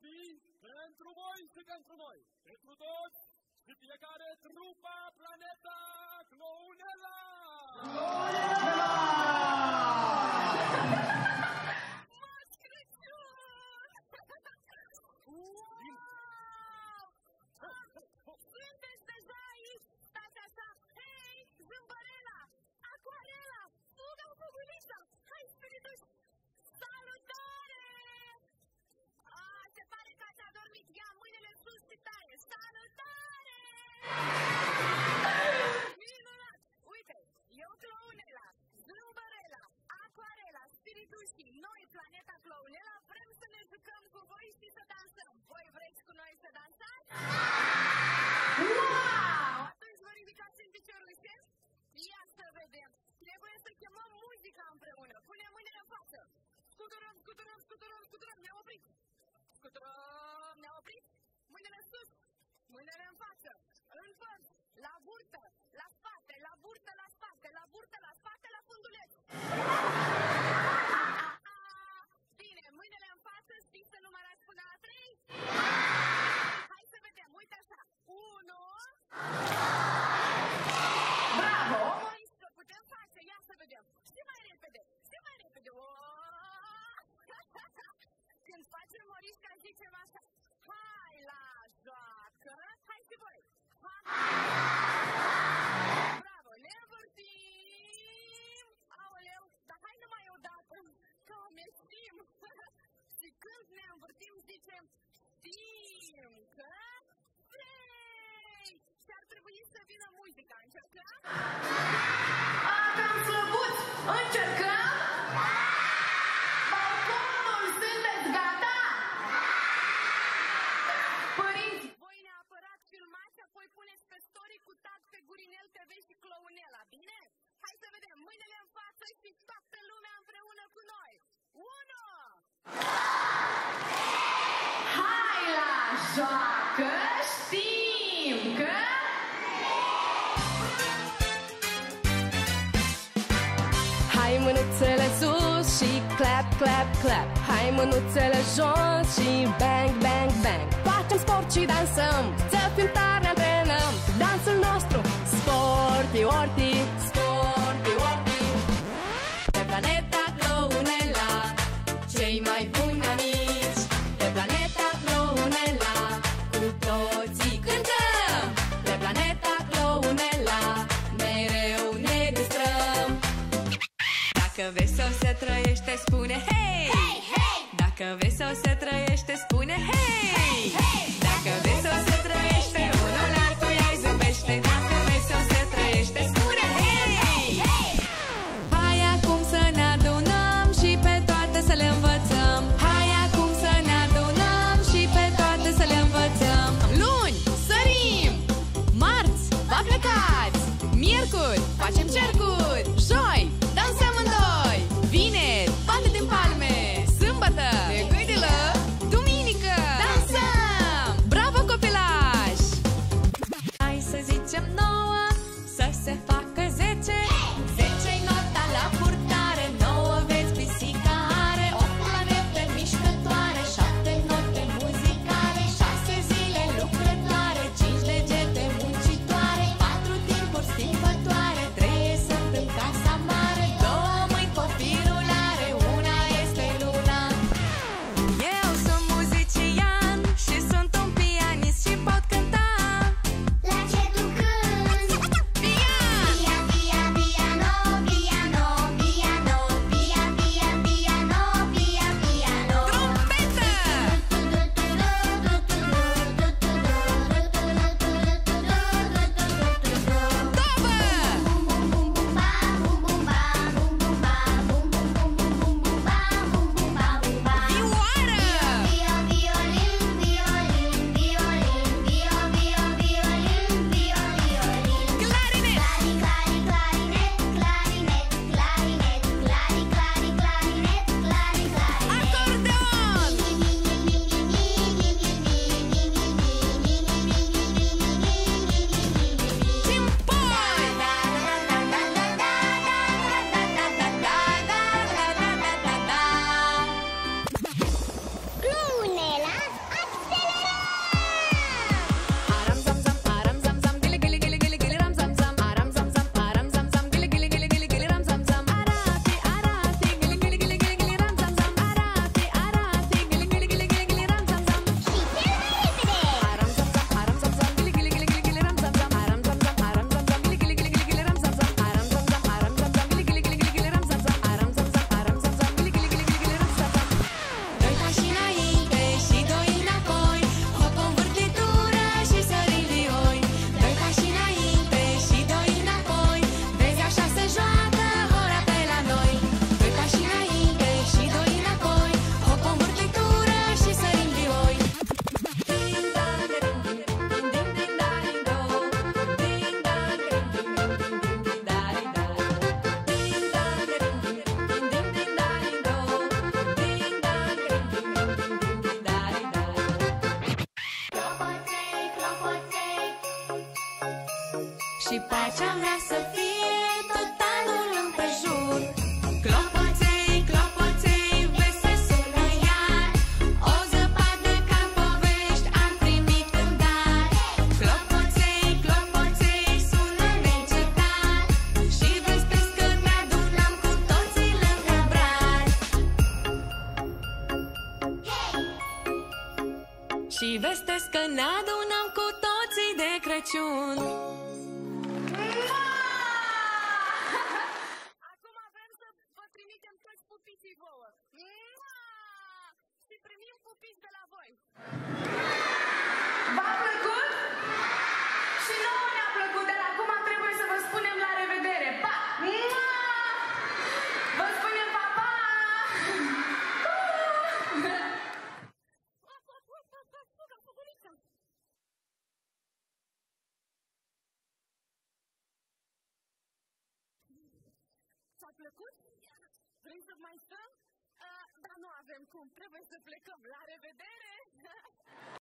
copii, pentru voi și pentru noi, pentru toți și fiecare trupa Planeta Clounella! Moș Crăciun! Sunteți deja aici, stați așa! Hei, Zlubarella! Aquarela! Fugă-o, fuguriță! Hai, Spirituști! Salutare! Se pare că ați adormit, ia mâinile sus și tare! Salutare! Minunat! Uite, eu Clounella, Zlubarella, Aquarela, Spirituști, noi Planeta Clounella, vrem să ne jucăm cu voi și să dansăm! Voi vreți cu noi să dansați? Wow! Atunci vă ridicați în piciorușe? Ia să vedem! Trebuie să chemăm muzica împreună! Pune mâinile în față! Scuturăm, scuturăm, scuturăm, scuturăm! Ne-am oprit! Scuturăm, ne-am oprit! Mâinile sus! Mâinile în față! În fund! La burtă! La spate! La burtă, la spate! La burtă, la spate! La funduleț! Bine! Mâinile în față! Știți să numărați până la 3? Hai să vedem! Uite așa! 1... Bravo! Mai să putem face! Ia să vedem! Și mai repede! Și mai repede! Când facem Morișca, zicem așa! Hai la joacă! Hai și voi! Bravo! Ne învârtim! Aoleu! Dar hai numai o dată! Că o meștim! Și când ne învârtim, zicem știm că... Și ar trebui să vină muzica. Încercăm? Avem slăbuți! Încercăm? Balconul, sunteți gata? Părinți, voi neapărat filmați, apoi puneți pe story cu tag pe Gurinel TV și Clounella, bine? Hai să vedem mâinile în față și toată lumea împreună cu noi! 1! Hai la joacă, știm că... Hai mânuțele sus și clap, clap, clap. Hai mânuțele jos și bang, bang, bang. Facem sport și dansăm, să fim tari, ne antrenăm. Dansul nostru, sporti, orti, sporti, orti. Pe Planeta Clounella, cei mai buni amici. Pe Planeta Clounella, cu toții cântăm. Pe Planeta Clounella, mereu ne distrăm. Dacă vei să se trăiește, spune hei! Hey, hey! Dacă vei să se trăiește, spune hei! Hey, hey! Dacă vei să se trăiește, unul altuia îi zâmbește. Dacă vei să se trăiește, spune hei! Hey, hey! Hai acum să ne adunăm și pe toate să le învățăm. Hai acum să ne adunăm și pe toate să le învățăm. Luni, sărim! Marți, vă plecați! Miercuri, facem cercuri! Joi, dansăm în doi! Vineri, bate din palme! Sâmbătă, ne gândilă! Și pacea vrea să fie tot anul împrejur. Clopoței, clopoței, vesel la iar, o zăpadă ca povești am primit în dar. Clopoței, clopoței, sună neîncetat și vestesc că ne adunam cu toții lângă braț. Și vestesc că ne adunam cu toții de Crăciun. V-a plăcut? Și nouă ne-a plăcut, dar acum trebuie să vă spunem la revedere. Pa! Vă spunem pa, pa! S-a plăcut? Vrei să mai stăm? Dar nu avem cum, trebuie să plecăm. La revedere!